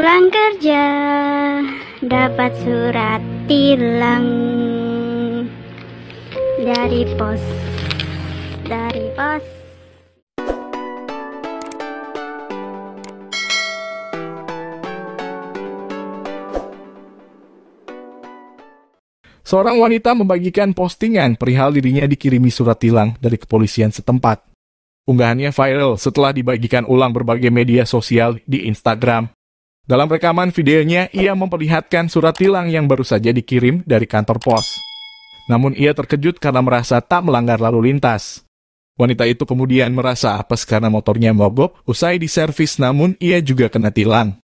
pulang kerja dapat surat tilang dari pos. Seorang wanita membagikan postingan perihal dirinya dikirimi surat tilang dari kepolisian setempat. Unggahannya viral setelah dibagikan ulang berbagai media sosial di Instagram. Dalam rekaman videonya, ia memperlihatkan surat tilang yang baru saja dikirim dari kantor pos. Namun ia terkejut karena merasa tak melanggar lalu lintas. Wanita itu kemudian merasa apes karena motornya mogok usai diservis, namun ia juga kena tilang.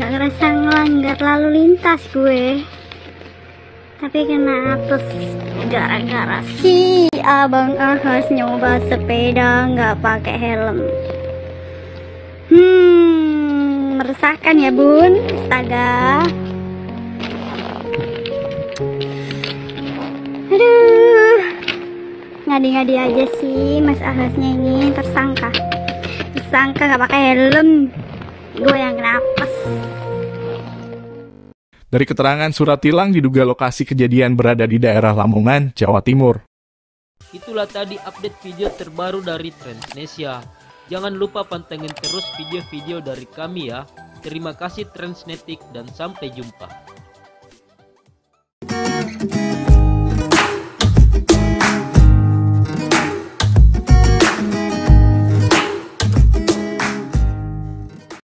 Gak ngerasa ngelanggar lalu lintas gue, tapi kena apes gara-gara si abang ahas nyoba sepeda nggak pakai helm. Meresahkan ya bun, astaga. Aduh, ngadi-ngadi aja sih mas ahasnya ini, tersangka nggak pakai helm. Gue yang napes. Dari keterangan surat tilang diduga lokasi kejadian berada di daerah Lamongan, Jawa Timur. Itulah tadi update video terbaru dari Trendsnesia. Jangan lupa pantengin terus video-video dari kami ya. Terima kasih Trendsnetik dan sampai jumpa.